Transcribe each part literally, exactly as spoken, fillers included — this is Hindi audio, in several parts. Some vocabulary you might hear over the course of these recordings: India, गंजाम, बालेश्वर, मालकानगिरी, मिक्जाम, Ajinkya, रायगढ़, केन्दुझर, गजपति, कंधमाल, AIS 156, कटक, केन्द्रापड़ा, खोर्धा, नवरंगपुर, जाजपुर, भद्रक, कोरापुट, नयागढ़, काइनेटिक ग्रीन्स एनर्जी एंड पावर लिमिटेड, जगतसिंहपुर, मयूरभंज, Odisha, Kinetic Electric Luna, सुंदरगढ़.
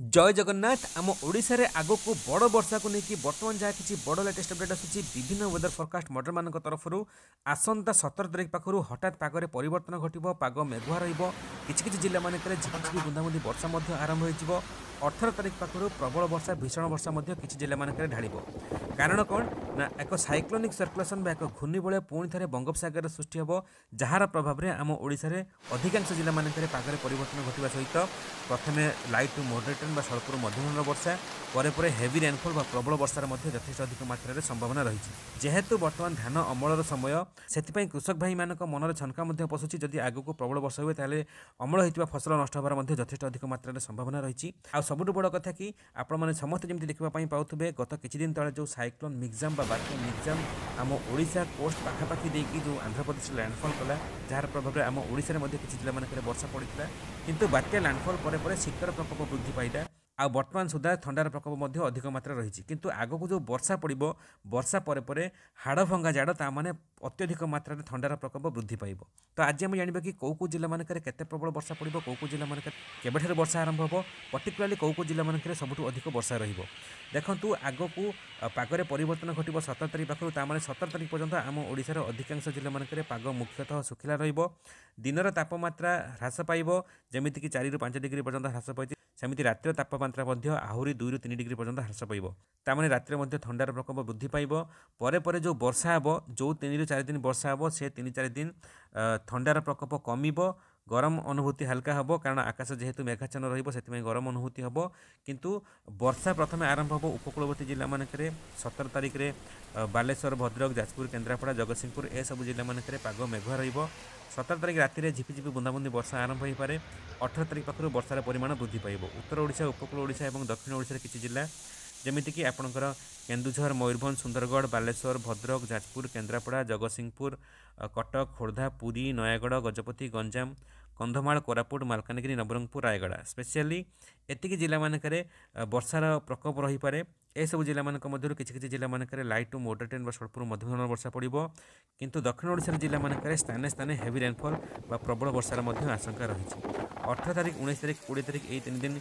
जय जगन्नाथ। आम ओडिशा रे आगो को बड़ वर्षा को लेकिन बर्तमान जहाँ किसी बड़ लेटेस्ट अपडेट आसूसी विभिन्न वेदर फोरकास्ट मॉडल मान तरफ आसंता सतर तारीख पाखु हठात पागे परिवर्तन घटिबो, पाग मेघुआ रहिबो, किछि किछि जिल्ला मानकरे झिपिझिपि बुंदाबुंदी वर्षा मध्य आरंभ होइजिबो। अठारह तारीख पाखु प्रबल वर्षा भीषण वर्षा मध्य किछि जिल्ला मानकरे ढाळिबो। कारण कौन ना एक साइक्लोनिक सर्कुलेसन बा एक घूर्णिबलय पुणी थे बंगोपसगर सृष्टि हे, जार प्रभाव में आम ओडिशा रे अधिकांश जिल्ला मानकरे पागे परिवर्तन घटिबा सहित प्रथम लाइट मॉडरेट स्वल्पुर मध्यम वर्षा पर हेवी रेनफॉल प्रबल वर्षार यथेष अधिक मात्रा संभावना रही है। जेहेतु बर्तमान धान अमलर समय से कृषक भाई मान मन छनका पशुची, जदि आगक प्रबल वर्षा हुए तेल अमल होता फसल नष्ट होबार यथेष अधिक मात्रा संभावना रही। आ सबुठ बड़ कथा कि आपण मैंने समस्त जमी देखापी पाते गत किद तेज जो साइक्लोन मिक्जाम बात्या मिक्जाम आम ओडिशा कोस्ट पाखापाखि देकी जो आंध्रप्रदेश लैंडफॉल कला, जार प्रभाव में आम ओडिशा में किसी जिला मानक वर्षा पड़ता, किंतु बात्या लैंडफॉल पर शीतर प्रकोप वृद्धि पाइला। आ बर्तमान सुधा थंडार प्रकोप मध्य अधिक मात्रा रही, किंतु आगो को जो वर्षा पड़ो वर्षा पर परे हाड़ भंगा जाड़ तामाने अत्यधिक मात्रा थंडार प्रकोप वृद्धि पाइबो। तो आज आम जाना कि कौ कौ जिला मानकरे केते प्रबल वर्षा पड़ो, कौ कौ जिला मानकरे केबेठारे वर्षा आरंभ हो, पर्टिकुलाली कौ कौ जिला मानकरे सबुठु अधिक वर्षा रहिबो। देखंतु आगो को पागरे परिवर्तन घटिबो सतर तारिख पाखरु, तामाने सतर तारिख पर्यंत आम ओडिशा रे अधिकांश जिला मानकरे पाग मुख्यतः सुखिला रहिबो। दिनर तापमात्रा ह्रास पाइबो, जेमिति कि चारि रु पांच डिग्री पर्यंत ह्रास पाइबो। सेमती रात्र तापमात्रा मध्य आहुरी दुई रु तीन डिग्री पर्यंत ह्रास पाइबो। तामाने रात्रे मध्य थंडार प्रकोप वृद्धि पाइबो। परे परे जो वर्षा हेबो, जो तीन रु चार दिन वर्षा हेबो, से तीन चार दिन थंडार प्रकोप कमिबो, गरम अनुभूति हल्का हेबो, कारण आकाश जेहेतु मेघाच्छन्न रहिबो सेतिमे गरम अनुभूति हेबो। किंतु वर्षा प्रथमे आरंभ हेबो उपकूलवर्ती जिला मानकरे सतर तारिख रे बालेश्वर, भद्रक, जाजपुर, केन्द्रापड़ा, जगतसिंहपुर ए सब जिला मानकरे पाग मेघुआ रहिबो। सतर तारिख रातिरे झिपिझिपि बुंदाबुंदी वर्षा आरंभ होई पारे। अठारह तारिख पाखरु वर्षार परिमाण वृद्धि पाइबो। उत्तर ओडिशा, उपकूल ओडिशा एवं दक्षिण ओडिशार किछि जिल्ला जेमिति कि आपणकर केन्दुझर, मयूरभंज, सुंदरगढ़, बालेश्वर, भद्रक, जाजपुर, केन्द्रापड़ा, जगतसिंहपुर, कटक, खोर्धा, पुरी, नयागढ़, गजपति, गंजाम, कंधमाल, कोरापुट, मालकानगिरी, नवरंगपुर, रायगढ़ स्पेशली एतिकी जिला मानकरे वर्षार प्रकोप रही पारे। ए सब जिला मानक मध्यरु किछि किछि जिला मानकरे लाइट टू मॉडरेट स्वल्पुर मध्यम वर्षा पड़ो, किंतु दक्षिण ओडिशा जिला मानकरे स्थाने स्थाने हेवी रेनफॉल बा प्रबल वर्षार मध्य आशंका रही। अठारह तारिख, उन्नीस तारिख, बीस तारिख ए तीन दिन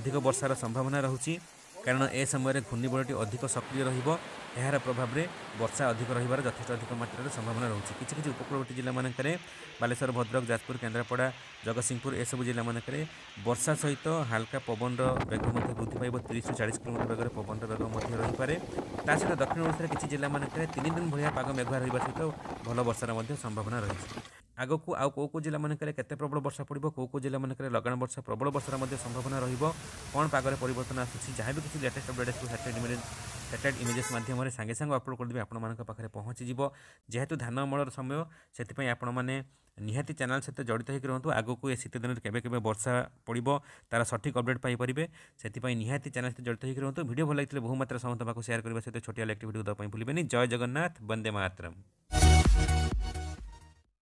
अधिक वर्षार संभावना रही, कारण ए समय घूर्णिबलटी अधिक सक्रिय रहिबो। एहार प्रभाव में वर्षा अधिक रहिबार यथेष्ट अधिक मात्रा संभावना रही। किछि किछि उपकूलवर्ती जिला मानकरे बालेश्वर, भद्रक, जाजपुर, केन्द्रापड़ा, जगतसिंहपुर ए सब जिला मानकरे वर्षा सहित हल्का पवन वेग मध्य वृद्धि पाइबो। तीस चालीस किलोमीटर वेगर पवन वेग मध्य रही पारे। ता सहित दक्षिण ओडिशा किछि जिला मानकरे तीन दिन भलिया पाग मेघुआ रहिबा सहित भल वर्षार मध्य संभावना रही। आगक आउ कौ कौ जिला मानक केते प्रबल वर्षा पड़ो, कौ कौ जिला मानक लगाण वर्षा प्रबल वर्षार मध्य संभावना रही। कौन पागर परिवर्तन आसूसी जहाँ भी किसी लेटेस्ट अपडेट आसो सैटेलाइट इमेज सैटेलाइट इमेजेस माध्यम सांगे सांगे अपलोड करदेवी आपंख पाखे पहुँचीजो। जेहेतु धान अमलर समय से आपने निहाती चैनल सहित जड़ित होकर रुहतु। आगको ए शीत दिन केबे केबे वर्षा पड़ो तार सठिक अपडेट पाई परिबे, सेतिपई निहाती चैनल सहित जड़ित होकर रुहतु। वीडियो भल लगे बहु मात्रा समस्त पाक सेयार करने सहित छोटिया लाइक वीडियो देखें भूलें। जय जगन्नाथ, वंदे मातरम।